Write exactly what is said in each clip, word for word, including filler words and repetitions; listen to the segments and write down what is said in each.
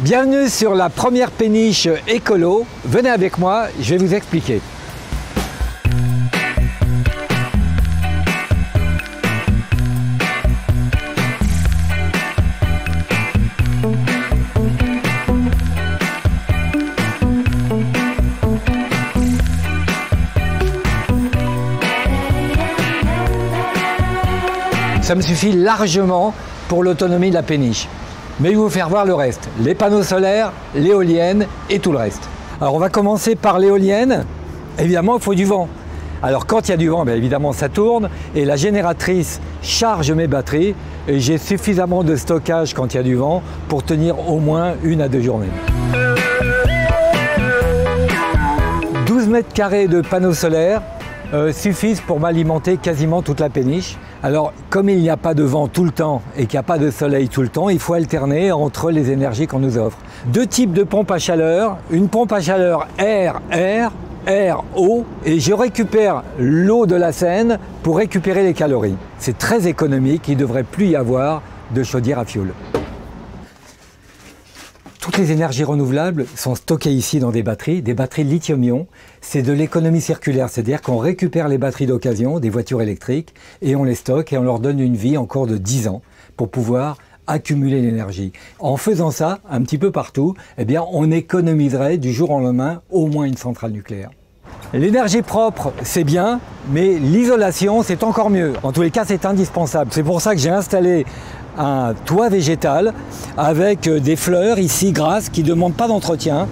Bienvenue sur la première péniche écolo. Venez avec moi, je vais vous expliquer. Ça me suffit largement pour l'autonomie de la péniche. Mais je vais vous faire voir le reste, les panneaux solaires, l'éolienne et tout le reste. Alors on va commencer par l'éolienne. Évidemment, il faut du vent. Alors quand il y a du vent, bien évidemment ça tourne et la génératrice charge mes batteries et j'ai suffisamment de stockage quand il y a du vent pour tenir au moins une à deux journées. douze mètres carrés de panneaux solaires euh, suffisent pour m'alimenter quasiment toute la péniche. Alors, comme il n'y a pas de vent tout le temps et qu'il n'y a pas de soleil tout le temps, il faut alterner entre les énergies qu'on nous offre. Deux types de pompes à chaleur, une pompe à chaleur air-air, air-eau, et je récupère l'eau de la Seine pour récupérer les calories. C'est très économique, il ne devrait plus y avoir de chaudière à fioul. Toutes les énergies renouvelables sont stockées ici dans des batteries, des batteries lithium-ion. C'est de l'économie circulaire, c'est-à-dire qu'on récupère les batteries d'occasion des voitures électriques et on les stocke et on leur donne une vie encore de dix ans pour pouvoir accumuler l'énergie. En faisant ça, un petit peu partout, eh bien, on économiserait du jour au lendemain au moins une centrale nucléaire. L'énergie propre, c'est bien, mais l'isolation, c'est encore mieux. En tous les cas, c'est indispensable. C'est pour ça que j'ai installé un toit végétal avec des fleurs ici grasses qui ne demandent pas d'entretien.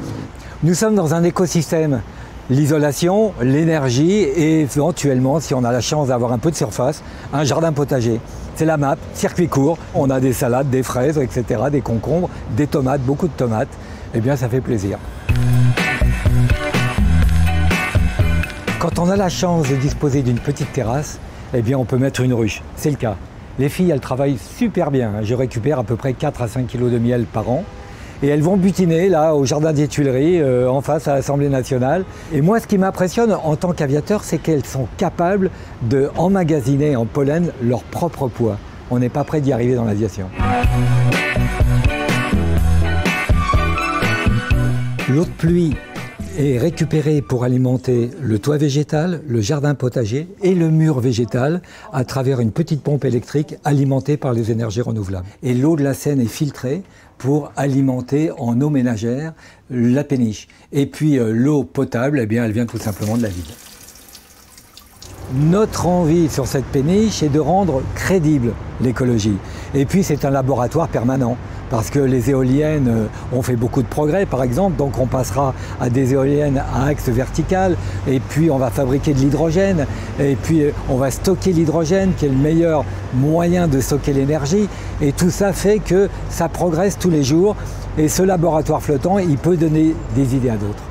Nous sommes dans un écosystème. L'isolation, l'énergie et éventuellement, si on a la chance d'avoir un peu de surface, un jardin potager. C'est la M A P, circuit court. On a des salades, des fraises, et cetera, des concombres, des tomates, beaucoup de tomates. Eh bien, ça fait plaisir. Quand on a la chance de disposer d'une petite terrasse, eh bien, on peut mettre une ruche. C'est le cas. Les filles, elles travaillent super bien. Je récupère à peu près quatre à cinq kilos de miel par an. Et elles vont butiner, là, au jardin des Tuileries, euh, en face à l'Assemblée nationale. Et moi, ce qui m'impressionne en tant qu'aviateur, c'est qu'elles sont capables d'emmagasiner en pollen leur propre poids. On n'est pas près d'y arriver dans l'aviation. L'eau de pluie est récupérée pour alimenter le toit végétal, le jardin potager et le mur végétal à travers une petite pompe électrique alimentée par les énergies renouvelables. Et l'eau de la Seine est filtrée pour alimenter en eau ménagère la péniche. Et puis l'eau potable, eh bien, elle vient tout simplement de la ville. Notre envie sur cette péniche est de rendre crédible l'écologie. Et puis c'est un laboratoire permanent. Parce que les éoliennes ont fait beaucoup de progrès, par exemple, donc on passera à des éoliennes à axe vertical, et puis on va fabriquer de l'hydrogène, et puis on va stocker l'hydrogène, qui est le meilleur moyen de stocker l'énergie, et tout ça fait que ça progresse tous les jours, et ce laboratoire flottant, il peut donner des idées à d'autres.